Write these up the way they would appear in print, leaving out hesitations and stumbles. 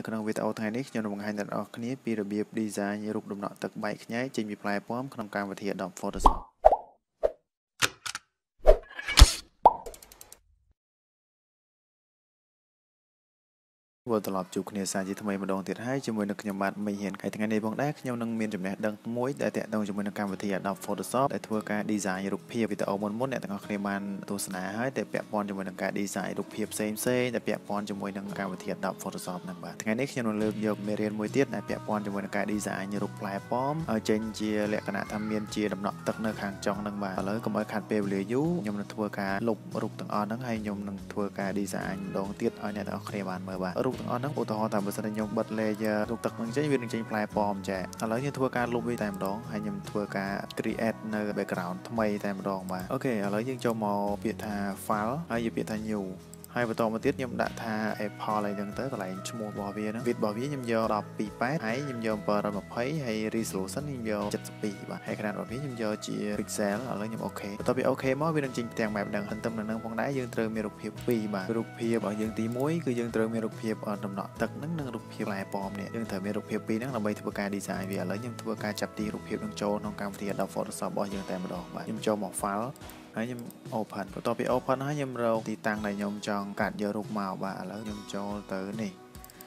នៅក្នុងវីដេអូថ្ងៃនេះខ្ញុំនឹងបង្ហាញដល់អ្នកនរគ្នាពីរបៀប Photoshop វត្តឡប់ជួបគ្នាសាជាថ្មីម្ដងទៀតហើយជាមួយនឹងខ្ញុំបាទមីហ៊ានហើយថ្ងៃនេះបងដែរខ្ញុំនឹងមានចំណេះដឹងមួយដែលទាក់ទងជាមួយនឹងកម្មវិធីAdobe Photoshop ដែលធ្វើការ design រូបភាព វីដេអូ មុនៗ អ្នកទាំងអស់គ្នាបានទស្សនាហើយតែពាក់ព័ន្ធជាមួយនឹងការ design រូបភាព ផ្សេងៗ ដែលពាក់ព័ន្ធជាមួយនឹងកម្មវិធី Adobe Photoshop ហ្នឹងបាទ ថ្ងៃនេះខ្ញុំនឹងលើកយកមេរៀនមួយទៀតដែលពាក់ព័ន្ធជាមួយនឹងការ design រូប platform ឲ្យចេញជាលក្ខណៈថាមានជាដំណក់ទឹកនៅខាងចុងហ្នឹងបាទ ឥឡូវកុំឲ្យខាត់ពេលវេលាយូរខ្ញុំនឹងធ្វើការលុបរូបទាំងអស់ហ្នឹងហើយខ្ញុំនឹងធ្វើការ design ម្ដងទៀតឲ្យអ្នកទាំងអស់គ្នាបានមើលបាទ រូបទាំងអស់ហ្នឹងឧទាហរណ៍តាមបើសិនខ្ញុំបិទ layer រូបទឹកហ្នឹងចេញវានឹងចេញផ្លែប៉មចា៎ឥឡូវខ្ញុំធ្វើការលុបវាតែម្ដងហើយខ្ញុំធ្វើការ create នៅ background ថ្មីតែម្ដងបាទ Okay ឥឡូវយើងចូលមកពាក្យថា file ហើយយកពាក្យថា new ហើយបន្តមកទៀតខ្ញុំដាក់ថា Apple អីចឹងទៅកន្លែងឈ្មោះរបស់វាហ្នឹងwidthរបស់វាខ្ញុំយក 12.8 ហើយខ្ញុំយក 720 ហើយ resolution ខ្ញុំយក 72 បាទហើយ ខនាត របស់វាខ្ញុំយកជា pixel ឥឡូវខ្ញុំ okay បន្ទាប់ពី okay មកវានឹងចេញផ្ទាំង map ហ្នឹងទន្ទឹមនឹងផងដែរយើងត្រូវមានរូបភាព 2 បាទរូបភាព របស់យើងទី1 គឺយើងត្រូវមានរូបភាព ដំណក់ទឹកហ្នឹង និងរូបភាពផ្លែប៉មនេះ យើងត្រូវមានរូបភាព 2 ហ្នឹង ដើម្បីធ្វើការ design វា ឥឡូវខ្ញុំធ្វើការចាប់ទីរូបភាពនឹងចូលក្នុងកម្មវិធី Adobe Photoshop របស់យើងតែម្ដង បាទ ខ្ញុំចូលមក file ហើយខ្ញុំ open បន្ទាប់ពី open ហើយខ្ញុំរកទីតាំងដែលខ្ញុំចង់កាត់យករូបមកបាទឥឡូវខ្ញុំចូលទៅនេះ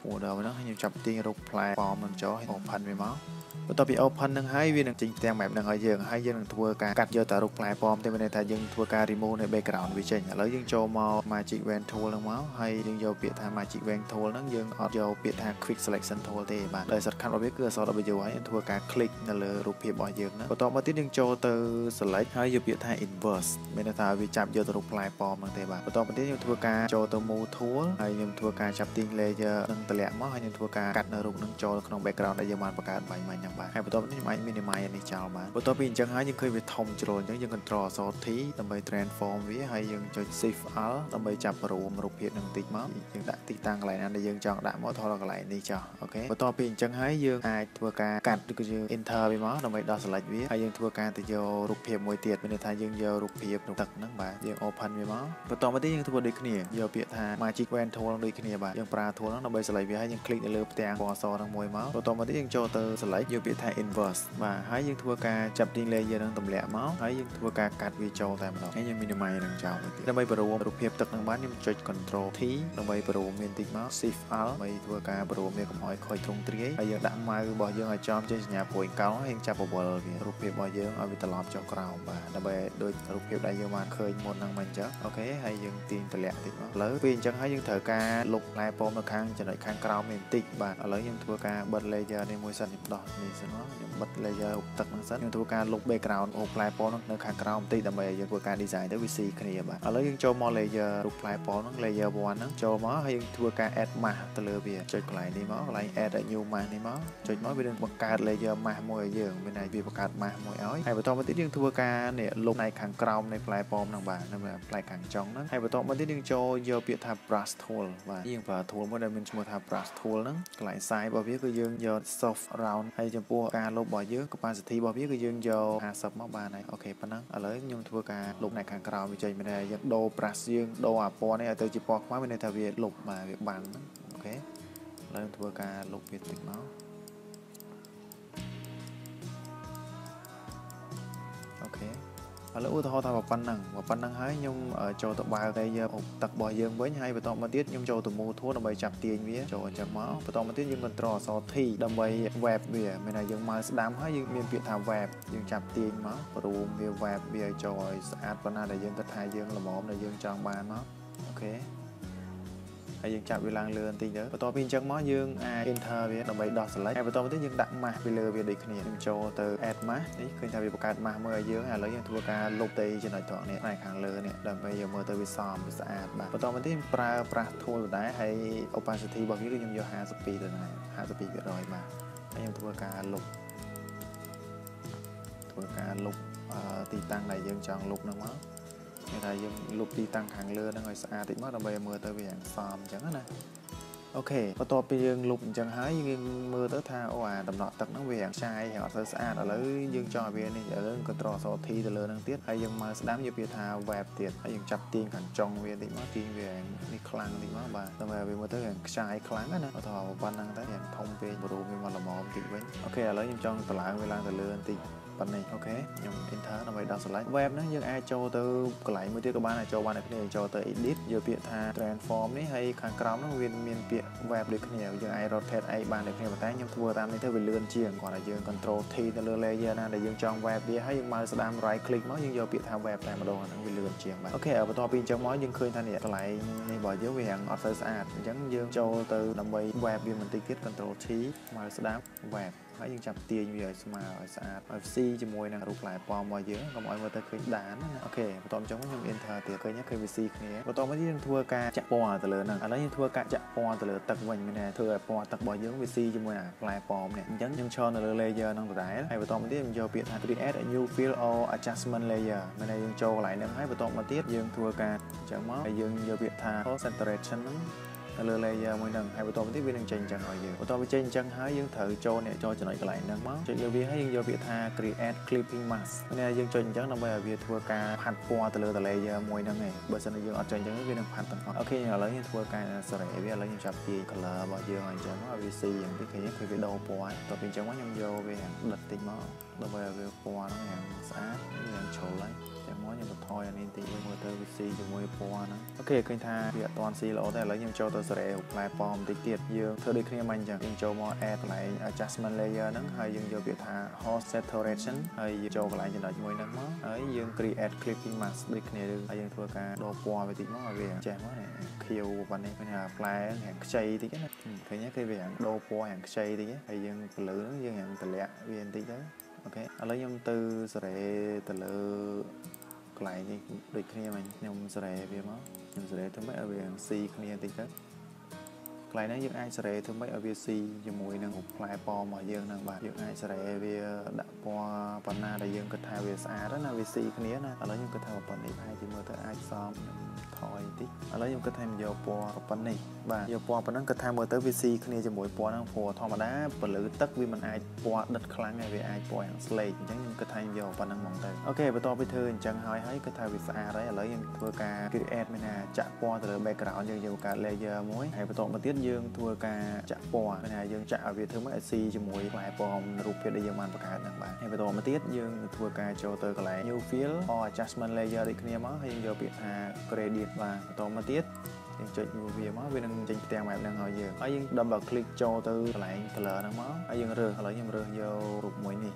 folder ហ្នឹងខ្ញុំចាប់ទីរូបផ្លែប៉មខ្ញុំចូល open វាមក បន្ទាប់ពី open ហ្នឹងហើយវានឹងចេញផ្ទាំងបែបហ្នឹងឲ្យយើងហើយយើងនឹងធ្វើការកាត់យកតែរូបផ្លែប៉មទេមានន័យថាយើងធ្វើការ remove នៅ background វាចេញឥឡូwយើងចូលមក magic wand tool ហ្នឹងមកហើយយើងយកពាក្យថា magic wand tool ហ្នឹងយើងអត់យកពាក្យថា quick selection tool ទេបាទដោយ shortcut របស់វាគឺ អក្សរ W ហើយយើងធ្វើការ click នៅលើរូបភាពរបស់យើងហ្នឹងបន្ទាប់មកទៀតយើងចូលទៅ select ហើយយកពាក្យថា inverse មានន័យថាវាចាប់យកទៅរូបផ្លែប៉មហ្នឹងទេបាទបន្ទាប់មកទៀតយើងធ្វើការចូលទៅ move tool ហើយយើងធ្វើការចាប់ទី layer ហ្នឹងតម្លាក់មកហើយយើងធ្វើការកាត់នៅរូបហ្នឹងចូលក្នុង background ដែលយើងបានបង្កើតបាញ់មិញ ហើយបន្ទាប់នេះខ្ញុំអាច minimize នេះចោលបានបន្ទាប់ពីអញ្ចឹងហើយយើងឃើញវាធំជ្រុលអញ្ចឹងយើង control Alt T ដើម្បី transform វាហើយយើងចុច Shift Alt ដើម្បីចាប់រួមរូបភាពនឹងបន្តិចមកយើងដាក់ទីតាំងកន្លែងណាដែលយើងចង់ដាក់មកថតដល់កន្លែងនេះចោះ Okay បន្ទាប់ពីអញ្ចឹងហើយយើងអាចធ្វើការកាត់ឬក៏យើង Enter វាមកដើម្បីដោះ select វាហើយយើងធ្វើការទៅយករូបភាពមួយទៀតមានន័យថាយើងយករូបភាពទឹកហ្នឹងបាទយើង open វាមកបន្ទាប់មកទៀតយើងធ្វើដូចគ្នាយកពាក្យថា Magic Wand Tool ដូចគ្នាបាទយើងប្រើ Tool ហ្នឹងដើម្បី select វាហើយយើង click នៅលើផ្ទាំងពណ៌សហ្នឹងមួយមកបន្ទាប់មកទៀតយើងចូលទៅ select យកពាក្យថា inverse បាទហើយយើងធ្វើការចាប់ទី layer ហ្នឹងតម្លាក់មកហើយយើងធ្វើការកាត់វាចូលតែម្ដងហើយយើង minimize នឹងចោលទៅដើម្បីបរួមរូបភាពទឹកហ្នឹងបានខ្ញុំចុច control T ដើម្បីបរួមមានបន្តិចមក shift alt ដើម្បីធ្វើការបរួមវាកំហុយខុយត្រង់ទ្រាយហើយយើងដាក់ mouse របស់យើងឲ្យចំចេញសញ្ញា point count ហើយយើងចាប់បវលវារូបភាពរបស់យើងឲ្យវាត្រឡប់ចុះក្រោមបាទដើម្បីដូចរូបភាពដែលយើងបានឃើញមុនហ្នឹងមិនអញ្ចឹង Okay ហើយយើងទាញតម្លាក់បន្តិចមកឥឡូវពេលអញ្ចឹងហើយយើងត្រូវការលុបផ្លែប៉មនៅខាងចំណុចខាងក្រោមនេះបន្តិចបាទឥឡូវខ្ញុំធ្វើការបិទ layer នេះមួយសិនខ្ញុំដោះ នេះសិនមកខ្ញុំបិទ layer រូបទឹកហ្នឹងសិនខ្ញុំធ្វើការលុប background អូផ្លែប៉មហ្នឹងនៅខាងក្រោមបន្តិចដើម្បីឲ្យយើងធ្វើការ design ទៅវាស៊ីគ្នាបាទឥឡូwយើងចូលមក layer រូបផ្លែប៉មហ្នឹង layer 1 ហ្នឹងចូលមកហើយយើងធ្វើការ add mask ទៅលើវាចុចកន្លែងនេះមកកន្លែង add a new mask នេះមកចុចមកវានឹងបង្កើត layer mask មួយឲ្យយើងមានន័យវាបង្កើត mask មួយឲ្យហើយបន្តមកទៀតយើងធ្វើការនេះលុបផ្នែកខាងក្រោមនៃផ្លែប៉មហ្នឹងបាទនៅផ្នែកខាងចុងហ្នឹងហើយបន្តមកទៀតយើងចូលយកពាក្យថា brush tool បាទយើងប្រើ tool មួយដែលមានឈ្មោះថា brush tool ហ្នឹងកន្លែង size របស់វាគឺយើងយក soft round ហើយចំពោះការលុបរបស់យើង capacity របស់វាគឺយើងយក 50 មកបានហើយ Okay ប៉ុណ្ណឹងឥឡូវខ្ញុំធ្វើការលុបផ្នែកខាងក្រោមវាចេញមែនទេយើងដូរ brush យើងដូរ អាពណ៌នេះឲ្យទៅជាពណ៌ខ្មៅមានន័យថាវាលុបបាទវាបាំង Okay ឥឡូវធ្វើការលុបវាតិចមក Okay ឥឡូវឧទាហរណ៍ថាប៉ុណ្ណឹងហើយខ្ញុំចូលទៅបើក layer ទឹករបស់យើងវិញហើយបន្តមកទៀតខ្ញុំចូលទៅ move tool ដើម្បីចាប់ទាញវាចូលអញ្ចឹងមកបន្តមកទៀតយើង control Alt T ដើម្បី web វាមានតែយើងមកស្ដាំហើយយើងមានពាក្យថា web យើងចាប់ទាញមករួមវា web វាឲ្យចូលឲ្យស្អាតប៉ុណ្ណាដែលយើងគិតថាយើងល្មមដែលយើងចង់បានមក Okay ហើយយើងចាប់វាឡើងលឿនបន្តិចទៅបន្ទាប់ពីអញ្ចឹងមកយើង enter វាដើម្បីដោះ select ហើយបន្ទាប់មកទៀតយើងដាក់ mask វាលើវាដូចគ្នាខ្ញុំចូលទៅ add mask នេះឃើញថាវាបង្កើត mask មួយឲ្យយើងឥឡូវយើងធ្វើការលុបទៅចំណុចត្រង់នេះផ្នែកខាងលើនេះដើម្បីយើងមើលទៅវាសមវាស្អាតបាទបន្ទាប់មកទៀតខ្ញុំប្រើ brush tool ដែរហើយ opacity របស់វាគឺខ្ញុំយក 52 ដែរ 52% បាទហើយខ្ញុំធ្វើការលុប ទីតាំងដែលយើងចង់លុបហ្នឹងមក តែយើងលុបទីតាំងខាងលើហ្នឹងឲ្យស្អាតតិចមកដើម្បីមើលទៅវាសមអញ្ចឹងណា Okay បន្ទាប់ពីយើងលុបអញ្ចឹងហើយយើងមើលទៅថាអូអាដំណក់ទឹកហ្នឹងវាយ៉ាងឆាយហើយអត់ស្អាតឥឡូវយើងចង់ឲ្យវានេះឥឡូw Ctrl Alt T ទៅលើហ្នឹងទៀតហើយយើងមកស្ដាំយកពាក្យថា web ទៀតហើយយើងចាប់ទាញខាងចុងវាតិចមកទាញវាយ៉ាងនេះខ្លាំងតិចមកបាទដើម្បីឲ្យវាមើលទៅយ៉ាងឆាយខ្លាំងណាឧទាហរណ៍ប៉ុណ្ណឹង ពេក រូបនេះ មកល្មមតិច វិញ អូខេ ឥឡូវ ខ្ញុំ ចង់ តឡើងវាឡើងទៅលើ បន្តិច ប៉ុណ្ណេះ អូខេ ខ្ញុំ enter ដើម្បី ដាក់ select web ហ្នឹង យើង អាច ចូល ទៅ កន្លែង មួយ ទៀត ក៏ បាន អាច ចូល បាន ដែរ គ្នា ចូល ទៅ edit យក ពាក្យ ថា transform នេះ ហើយ ខាង ក្រោម ហ្នឹង វា មាន ពាក្យ web ដូច គ្នា យើង អាច rotate ឯង បាន ដែរ គ្នា ប៉ុន្តែ ខ្ញុំ ធ្វើ តាម នេះ ទៅ វា លឿន ជាង គ្រាន់ តែ យើង control T ទៅ លើ layer ណា ដែល យើង ចង់ web វា ហើយ យើង មក ស្ដាំ right click មក យើង យក ពាក្យ ថា web តែ ម្ដង ហ្នឹង វា លឿន ជាង បាទ អូខេ ឥឡូវ បន្ត ពី អញ្ចឹង មក យើង ឃើញ ថា នេះ កន្លែង នេះ របស់ យើង វា អត់ សូវ ស្អាត អញ្ចឹង យើង ចូល ទៅ ដើម្បី web វា បន្តិច ទៀត control T មក ស្ដាំ web ហើយ យើង ចាប់ ទាញ វា ឲ្យ ស្មើ ឲ្យ ស្អាត ឲ្យ ស៊ី ជាមួយ នឹង រូប ផ្លែ ប៉ម របស់ យើង កុំ ឲ្យ មើល ទៅ ឃើញ ដាន ណា អូខេ បន្ត អញ្ចឹង ខ្ញុំ enter ទៀត ឃើញ ឃើញ វា ស៊ី គ្នា បន្ត មក យើង ធ្វើ ការ ចាក់ ពណ៌ ទៅ លើ ហ្នឹង ឥឡូវ យើង ធ្វើ ការ ចាក់ ពណ៌ ទៅ លើ ទឹក វិញ មាន ន័យ ធ្វើ ឲ្យ ពណ៌ ទឹក របស់ យើង វា ស៊ី ជាមួយ នឹង ផ្លែ ប៉ម នេះ អញ្ចឹង ខ្ញុំ ឈរ នៅ លើ layer ហ្នឹង ដែរ ហើយ បន្ត មក ទៀត ខ្ញុំ យក ពាក្យ ថា create a new field or adjustment layer មាន ន័យ យើង ចូល កន្លែង ហ្នឹង ហើយ បន្ត មក ទៀត យើង ធ្វើ ការ អញ្ចឹង មក ហើយ យើង យក ពាក្យ ថា saturation ហ្នឹង លើ layer មួយហ្នឹង ហើយ បន្ត មក ទៀត វា នឹង ចេញ ចឹង ឲ្យ យើង បន្ត វា ចេញ ចឹង ហើយ យើង ត្រូវ ចូល អ្នក ចូល ចំណុច កន្លែង ហ្នឹង មក ចុច លើ វា ហើយ យើង យក ពាក្យ ថា create clipping mask នេះ យើង ចុច ចឹង ដើម្បី ឲ្យ វា ធ្វើ ការ ផាត់ ពណ៌ ទៅ លើ layer មួយហ្នឹង ឯង បើ សិន យើង អត់ ចុច ចឹង វា នឹង ផាត់ ទាំង អស់ អូខេ ឥឡូវ យើង ធ្វើ ការ select វា ឥឡូវ យើង ចាប់ ទាញ color របស់ យើង ឲ្យ ចឹង មក ឲ្យ វា ស៊ី យ៉ាង តិច ឃើញ គឺ វា ដូរ ពណ៌ ហើយ បន្ត ពី ចឹង មក ខ្ញុំ យក វា ដិត តិច មក ដើម្បី ឲ្យ វា ពណ៌ ហ្នឹង ស្អាត យ៉ាង ជ្រុល ហើយ ចាំ មក ខ្ញុំ បន្ត ឲ្យ នេះ តិច មើល ទៅ វា ស៊ី ជាមួយ ពណ៌ ហ្នឹង អូខេ ឃើញ ថា វា អត់ ទាន់ ស៊ី ល្អ ទេ ឥឡូវ ខ្ញុំ ចូល ទៅ select ផ្លែ ប៉ម បន្តិច ទៀត យើង ធ្វើ ដូច គ្នា មក ចឹង យើង ចូល មក add កន្លែង adjustment layer ហ្នឹង ហើយ យើង យក ពាក្យ ថា horse saturation ហើយ យើង ចូល កន្លែង ចំណុច មួយហ្នឹង មក ហើយ យើង create clipping mask ដូច គ្នា យើង ហើយ យើង ធ្វើ ការ ដូរ ពណ៌ បន្តិច មក ឲ្យ វា ចេះ មក នេះ ខៀវ ប៉ុណ្ណេះ គឺ ថា ផ្លែ រាង ខ្ចី តិច ណា ឃើញ ទេ វា រាង ដូរ ពណ៌ រាង ខ្ចី តិច ហើយ យើង blur ហ្នឹង យើង រាង តម្លាក់ វា បន្តិច ទៅ អូខេ ឥឡូវ ខ្ញុំ ទៅ select ទៅ លើ កន្លែង នេះ ដូច គ្នា មក ខ្ញុំ select វា មក ខ្ញុំ select ទៅ មក ឲ្យ វា រាង C គ្នា បន្តិច ទៅ កន្លែង យើង អាច សេរី ធ្វើ ម៉េច ឲ្យ វា ស៊ី ជាមួយ នឹង ផ្លែ ប៉ម របស់ យើង ហ្នឹង បាទ យើង អាច សេរី វា ដាក់ ពណ៌ ប៉ុណ្ណា ដែល យើង គិត ថា វា ស្អាត ណា វា ស៊ី គ្នា ណា ឥឡូវ ខ្ញុំ គិត ថា ប៉ុណ្ណេះ ហើយ ទីមើល ទៅ អាច សម ខ្ញុំ ថយ តិច ឥឡូវ ខ្ញុំ គិត ថា យក ពណ៌ ប៉ុណ្ណេះ បាទ យក ពណ៌ ប៉ុណ្ណឹង គិត ថា មើល ទៅ វា ស៊ី គ្នា ជាមួយ ពណ៌ ហ្នឹង ពណ៌ ធម្មតា ពលឺ ទឹក វា មិន អាច ពណ៌ ដិត ខ្លាំង ហើយ វា អាច ពណ៌ យ៉ាង ស្លេក អញ្ចឹង ខ្ញុំ គិត ថា យក ប៉ុណ្ណឹង ហ្មង ទៅ អូខេ បន្ត ពី ធ្វើ អញ្ចឹង ហើយ គិត ថា វា ស្អាត ហើយ ឥឡូវ ខ្ញុំ ធ្វើ ការ create មាន ណា ចាក់ ពណ៌ ទៅ លើ background យើង យក ការ layer មួយ ហើយ បន្ត មក ទៀតយើងធ្វើការចាក់ពណ៌មានន័យយើងចាក់ឲ្យវាធ្វើមកឲ្យស៊ីជាមួយផ្លែប៉មរូបភាពដែលយើងបានបង្កើតហ្នឹងបាទហើយបន្តមកទៀតយើងធ្វើការចូលទៅកន្លែង New Field or Adjustment Layer ដូចគ្នាមកហើយយើងយកពាក្យថា Gradient បាទបន្តមកទៀតយើងចុចមើលវាមកវានឹងចេញផ្ទាំងបែបហ្នឹងឲ្យយើងហើយយើងdouble click ចូលទៅកន្លែង color ហ្នឹងមកហើយយើងរើសឥឡូវខ្ញុំរើសយករូបមួយនេះយ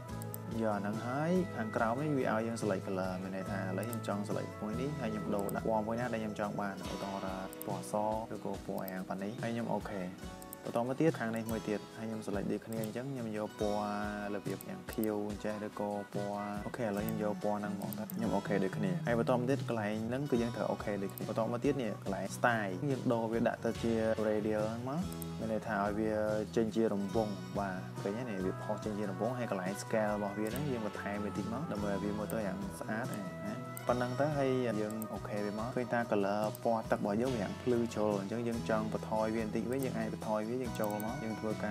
កហ្នឹងហើយខាងក្រោមនេះវាឲ្យយើង select color មានន័យថាឥឡូវខ្ញុំចង់ select មួយនេះហើយខ្ញុំដូរដាក់ពណ៌មួយណាដែលខ្ញុំចង់បានឧទាហរណ៍ពណ៌សឬក៏ពណ៌អាំងប៉ានេះហើយខ្ញុំអូខេបន្តមកទៀតខាងនេះមួយទៀតហើយខ្ញុំ select ដូចគ្នាអញ្ចឹងខ្ញុំយកពណ៌របៀបយ៉ាងខៀវអញ្ចេះឬក៏ពណ៌អូខេឥឡូវខ្ញុំយកពណ៌ហ្នឹងហ្មងថាខ្ញុំអូខេដូចគ្នាហើយបន្តមកទៀតកន្លែងហ្នឹងគឺយើងត្រូវអូខេដូចគ្នាបន្តមកទៀតនេះកន្លែង style យើងដូរវាដាក់ទៅជា radial ហ្នឹងមកមានន័យថាឲ្យវាចេញជារង្វង់បាទឃើញហ្នឹងវាផុសចេញជារង្វង់ហើយកន្លែង scale របស់វាហ្នឹងយើងបន្ថែមវាតិចមកដើម្បីឲ្យវាមើលទៅយ៉ាងស្អាតណាប៉ុណ្ណឹងទៅហើយយើងអូខេវាមកឃើញថា color ពណ៌ទឹករបស់យើងវាយ៉ាងភ្លឺជ្រុលអញ្ចឹងយើងចង់បន្ថយវាបន្តិចវិញយើងអាចបន្ថយវាយើងចូលមកយើងធ្វើការប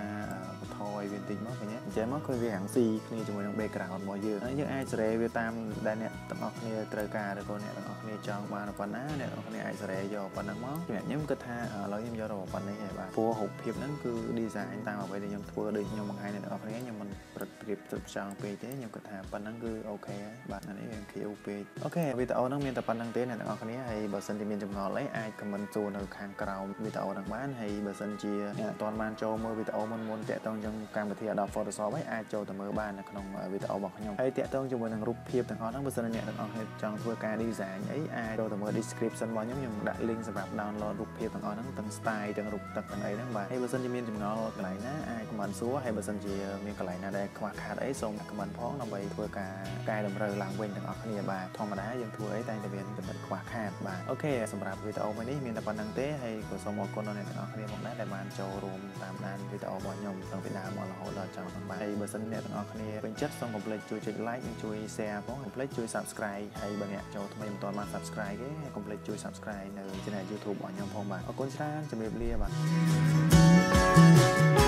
ន្ថយវាបន្តិចមកឃើញអញ្ចឹងមកឃើញវាយ៉ាងស៊ីគ្នាជាមួយនឹង background របស់យើងហើយយើងអាចសេរីវាតាមដែលអ្នកទាំងអស់គ្នាត្រូវការឬក៏អ្នកទាំងអស់គ្នាចង់បានប៉ុណ្ណាអ្នកទាំងអស់គ្នាអាចសេរីយកប៉ុណ្ណឹងមកខ្ញុំគិតថាឥឡូវខ្ញុំយករបស់ប៉ុណ្ណេះហើយបាទព្រោះរូបភាពហ្នឹងគឺ design តាមអ្វីដែលខ្ញុំធ្វើដូចខ្ញុំបង្ហាញអ្នកទាំងអស់គ្នាខ្ញុំមិនប្រព្រឹត្តប្រឆាំងពេកទេខ្ញុំគិតថាប៉ុណ្ណឹងគឺអូខេហើយបាទនេះវាខៀវពេកអូខេវីដេអូហ្នឹងមានតែប៉ុណ្្នឹងទេអ្នកទាំងអស់គ្នាហើយបើសិនជាមានចំណុចអីអាច comment ចូលនៅខាងក្រោមវីដេអូហ្នឹងបានហើយបើសិនជាអ្នកអត់ទាន់បានចូលមើលវីដេអូមុនតាក់ទងជាមួយកម្មវិធី Adobe Photoshop ហើយអាចចូលទៅមើលបាននៅក្នុងវីដេអូរបស់ខ្ញុំហើយតាក់ទងជាមួយនឹងរូបភាពទាំងអស់ហ្នឹងបើសិនជាអ្នកទាំងអស់គ្នាចង់ធ្វើការ design អីអាចចូលទៅមើល description របស់ខ្ញុំដាក់ link សម្រាប់ download រូបភាពទាំងអស់ហ្នឹងទាំង style ទាំងរូបទឹកទាំងអីហ្នឹងបាទហើយបើសិនជាមានចំណុចកន្លែងណាអាច comment សួរហើយបើសិនជាមានកន្លែងណាដែលខ្វះខាតអីសូម comment ផងដើម្បីធ្វើការកែតម្រូវឡើងវិញទាំងអស់គ្នាបាទធម្មតាយើងធ្វើអីតែតែមានចំណុចខ្វះខាតបាទអូខេសម្រាប់វីដេអូមួយនេះមានតែប៉ុណ្្នឹងទេហើយក៏សូមអរគុណដល់អ្នកទាំងអស់គ្នាផងដែរដែលបានចូលរួមតាមដានវីដេអូរបស់ខ្ញុំតាំងពីដើមមករហូតដល់ចប់ផងបាទហើយបើសិនអ្នកទាំងអស់គ្នាពេញចិត្តសូមកុំភ្លេចជួយចុច like និងជួយ share ផងកុំភ្លេចជួយ subscribe ហើយបើអ្នកចូលថ្មីមិនទាន់បាន subscribe ទេហើយកុំភ្លេចជួយ subscribe នៅ channel YouTube របស់ខ្ញុំផងបាទអរគុណច្រើនជម្រាបលាបាទ